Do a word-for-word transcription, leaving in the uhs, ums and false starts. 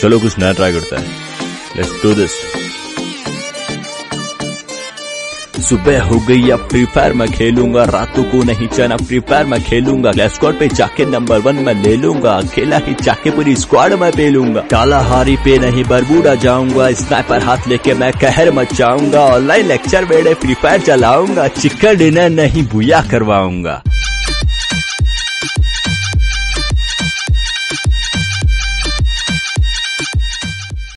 चलो कुछ नया ट्राई करता है, लेट्स डू दिस। सुबह हो गई अब फ्री फायर में खेलूंगा, रातों को नहीं चैन फ्री फायर में खेलूंगा, क्लैश स्क्वाड पे जाके नंबर वन में ले लूंगा, अकेला ही जाके पूरी स्क्वाड में पे लूंगा, कालाहारी पे नहीं बरबूडा जाऊंगा, स्नाइपर हाथ लेके मैं कहर मचाऊंगा, ऑनलाइन लेक्चर बेड़े फ्री फायर चलाऊंगा, चिकन डिनर नहीं बुया करवाऊंगा।